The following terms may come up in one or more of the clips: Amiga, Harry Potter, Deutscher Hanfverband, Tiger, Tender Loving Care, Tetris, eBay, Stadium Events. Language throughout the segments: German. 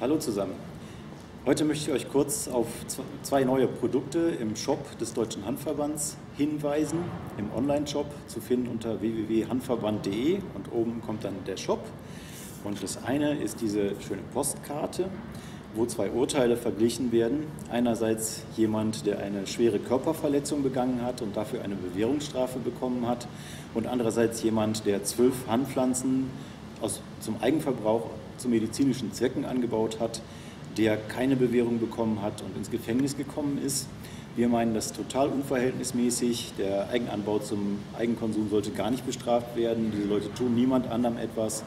Hallo zusammen. Heute möchte ich euch kurz auf zwei neue Produkte im Shop des Deutschen Hanfverbands hinweisen, im Online-Shop zu finden unter www.hanfverband.de und oben kommt dann der Shop. Und das eine ist diese schöne Postkarte, wo zwei Urteile verglichen werden. Einerseits jemand, der eine schwere Körperverletzung begangen hat und dafür eine Bewährungsstrafe bekommen hat, und andererseits jemand, der 12 Hanfpflanzen zum Eigenverbrauch zu medizinischen Zwecken angebaut hat, der keine Bewährung bekommen hat und ins Gefängnis gekommen ist. Wir meinen, das ist total unverhältnismäßig. Der Eigenanbau zum Eigenkonsum sollte gar nicht bestraft werden. Diese Leute tun niemand anderem etwas.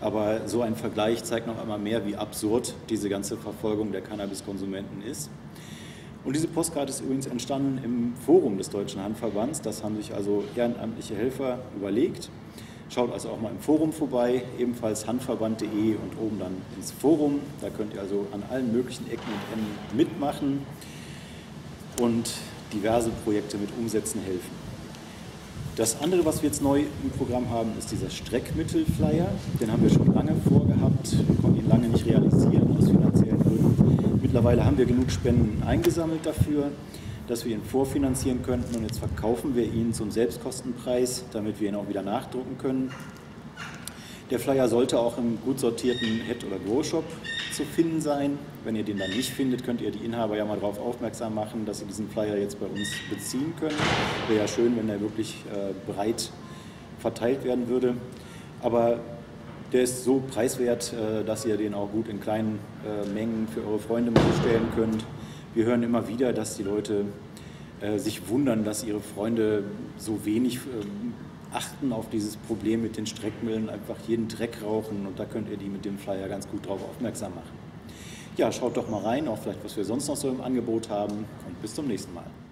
Aber so ein Vergleich zeigt noch einmal mehr, wie absurd diese ganze Verfolgung der Cannabiskonsumenten ist. Und diese Postkarte ist übrigens entstanden im Forum des Deutschen Hanfverbands. Das haben sich also ehrenamtliche Helfer überlegt. Schaut also auch mal im Forum vorbei, ebenfalls hanfverband.de und oben dann ins Forum. Da könnt ihr also an allen möglichen Ecken und Enden mitmachen und diverse Projekte mit umsetzen helfen. Das andere, was wir jetzt neu im Programm haben, ist dieser Streckmittel-Flyer. Den haben wir schon lange vorgehabt, konnten ihn lange nicht realisieren aus finanziellen Gründen. Mittlerweile haben wir genug Spenden eingesammelt dafür, dass wir ihn vorfinanzieren könnten, und jetzt verkaufen wir ihn zum Selbstkostenpreis, damit wir ihn auch wieder nachdrucken können. Der Flyer sollte auch im gut sortierten Head- oder Grow-Shop zu finden sein. Wenn ihr den dann nicht findet, könnt ihr die Inhaber ja mal darauf aufmerksam machen, dass sie diesen Flyer jetzt bei uns beziehen können. Wäre ja schön, wenn er wirklich breit verteilt werden würde. Aber der ist so preiswert, dass ihr den auch gut in kleinen Mengen für eure Freunde mitbestellen könnt. Wir hören immer wieder, dass die Leute sich wundern, dass ihre Freunde so wenig achten auf dieses Problem mit den Streckmüllen, einfach jeden Dreck rauchen, und da könnt ihr die mit dem Flyer ganz gut drauf aufmerksam machen. Ja, schaut doch mal rein, auch vielleicht, was wir sonst noch so im Angebot haben, und bis zum nächsten Mal.